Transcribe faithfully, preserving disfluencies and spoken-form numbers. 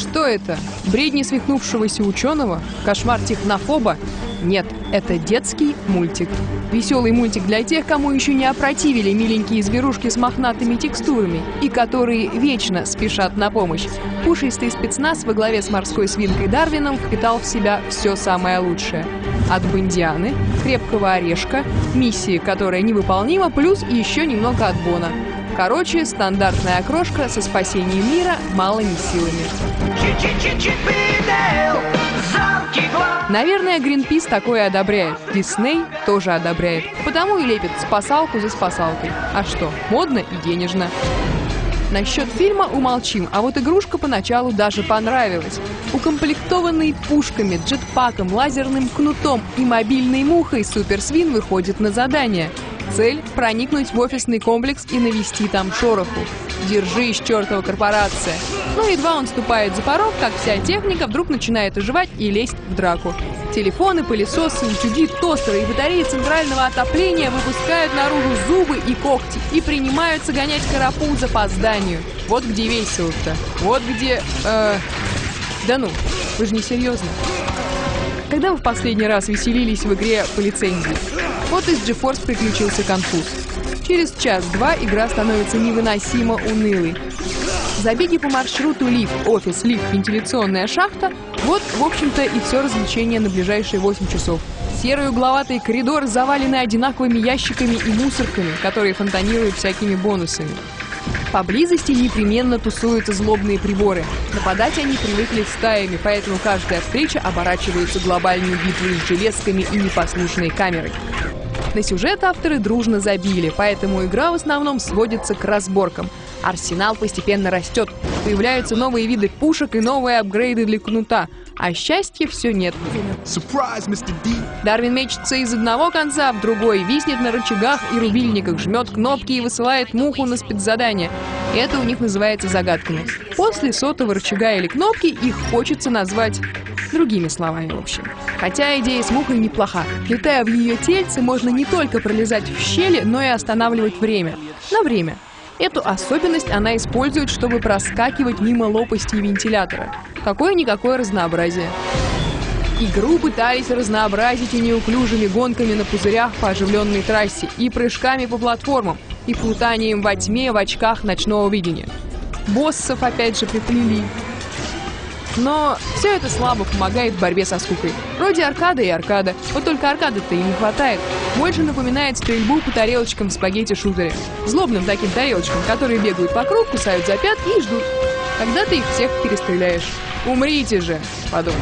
Что это? Бредни свихнувшегося ученого? Кошмар технофоба? Нет, это детский мультик. Веселый мультик для тех, кому еще не опротивили миленькие зверушки с мохнатыми текстурами и которые вечно спешат на помощь. Пушистый спецназ во главе с морской свинкой Дарвином впитал в себя все самое лучшее. От Бондианы, Крепкого орешка, миссии, которая невыполнима, плюс еще немного от Бона. Короче, стандартная окрошка со спасением мира малыми силами. Наверное, Гринпис такое одобряет. Дисней тоже одобряет. Потому и лепит спасалку за спасалкой. А что, модно и денежно. Насчет фильма умолчим, а вот игрушка поначалу даже понравилась. Укомплектованный пушками, джетпаком, лазерным кнутом и мобильной мухой суперсвин выходит на задание. Цель – проникнуть в офисный комплекс и навести там шороху. Держись, чертова корпорация! Но едва он ступает за порог, как вся техника вдруг начинает оживать и лезть в драку. Телефоны, пылесосы, утюги, тостеры и батареи центрального отопления выпускают наружу зубы и когти и принимаются гонять карапул за опозданию. Вот где весело-то. Вот где... Э... Да ну, вы же не серьезно. Когда вы в последний раз веселились в игре по лицензии? Вот из джи форс приключился конфуз. Через час-два игра становится невыносимо унылой. Забеги по маршруту лифт, офис, лифт, вентиляционная шахта – вот, в общем-то, и все развлечение на ближайшие восемь часов. Серый угловатый коридор завалены одинаковыми ящиками и мусорками, которые фонтанируют всякими бонусами. Поблизости непременно тусуются злобные приборы. Нападать они привыкли стаями, поэтому каждая встреча оборачивается глобальной битвой с железками и непослушной камерой. На сюжет авторы дружно забили, поэтому игра в основном сводится к разборкам. Арсенал постепенно растет, появляются новые виды пушек и новые апгрейды для кнута. А счастья все нет. Surprise, мистер Ди. Дарвин мечется из одного конца в другой, виснет на рычагах и рубильниках, жмет кнопки и высылает муху на спецзадание. Это у них называется загадками. После сотого рычага или кнопки их хочется назвать другими словами, в общем. Хотя идея с мухой неплоха. Летая в ее тельце, можно не только пролезать в щели, но и останавливать время. На время. Эту особенность она использует, чтобы проскакивать мимо лопастей вентилятора. Какое-никакое разнообразие. Игру пытались разнообразить и неуклюжими гонками на пузырях по оживленной трассе, и прыжками по платформам, и плутанием во тьме в очках ночного видения. Боссов опять же приплели. Но все это слабо помогает в борьбе со скукой. Вроде аркада и аркада, вот только аркады-то им не хватает. Больше напоминает стрельбу по тарелочкам в спагетти-шутере. Злобным таким тарелочкам, которые бегают по кругу, кусают за пятки и ждут. Когда ты их всех перестреляешь. Умрите же, подумал.